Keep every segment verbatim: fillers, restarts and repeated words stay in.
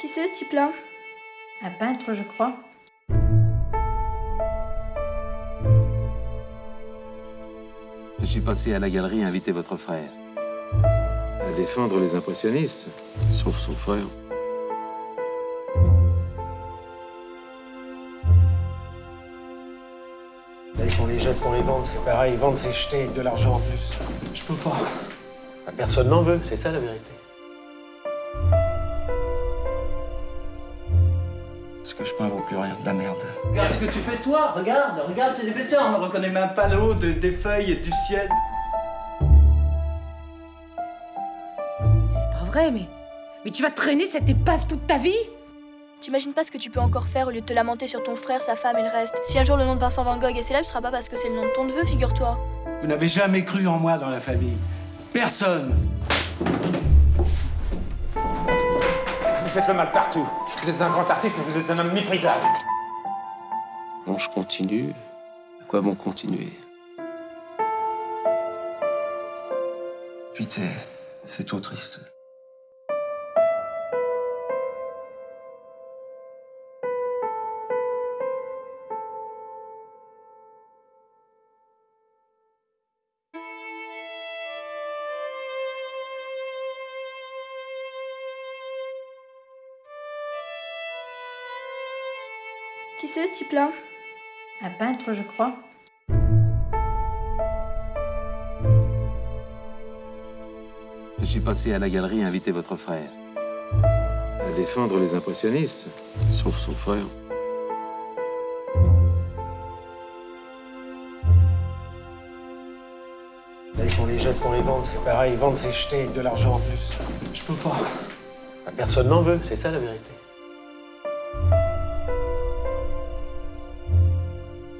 Qui c'est ce type-là? Un peintre, je crois. Je suis passé à la galerie inviter votre frère. À défendre les impressionnistes, sauf son frère. Qu'on les jette, qu'on les vende, c'est pareil. Vendre, c'est jeter de l'argent en plus. Je peux pas. Personne n'en veut, c'est ça la vérité. Parce que je peins vaut plus rien, de la merde. Regarde ce que tu fais toi, regarde, regarde ces épaisseurs. On ne reconnaît même pas le haut de, des feuilles et du ciel. C'est pas vrai, mais... Mais tu vas traîner cette épave toute ta vie? T'imagines pas ce que tu peux encore faire au lieu de te lamenter sur ton frère, sa femme et le reste. Si un jour le nom de Vincent Van Gogh est célèbre, ce sera pas parce que c'est le nom de ton neveu, figure-toi. Vous n'avez jamais cru en moi dans la famille. Personne. Vous faites le mal partout. Vous êtes un grand artiste, mais vous êtes un homme méprisable. Bon, je continue. À quoi bon continuer? Putain, c'est trop triste. Qui c'est ce type-là? Un peintre, je crois. Je suis passé à la galerie inviter votre frère. À défendre les impressionnistes, sauf son frère. Qu'on les jette, qu'on les vende, c'est pareil. Vendre, c'est jeter de l'argent en plus. Je peux pas. Personne n'en veut, c'est ça la vérité.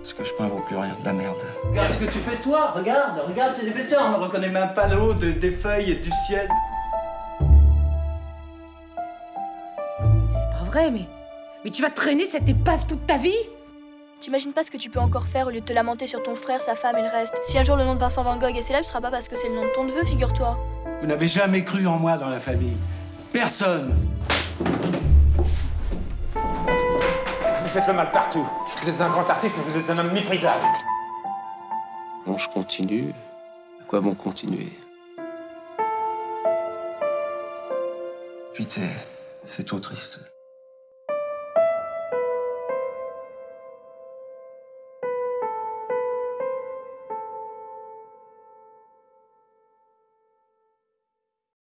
Parce que je peins vaut plus rien, de la merde. Regarde ce que tu fais toi, regarde, regarde ces épaisseurs, on ne reconnaît même pas le haut de, des feuilles et du ciel. C'est pas vrai, mais... Mais tu vas traîner cette épave toute ta vie? T'imagines pas ce que tu peux encore faire au lieu de te lamenter sur ton frère, sa femme et le reste. Si un jour le nom de Vincent Van Gogh est célèbre, ce sera pas parce que c'est le nom de ton neveu, figure-toi. Vous n'avez jamais cru en moi dans la famille. Personne. Vous faites le mal partout. Vous êtes un grand artiste, mais vous êtes un homme méprisable. Bon, je continue. À quoi bon continuer? Putain, c'est trop triste.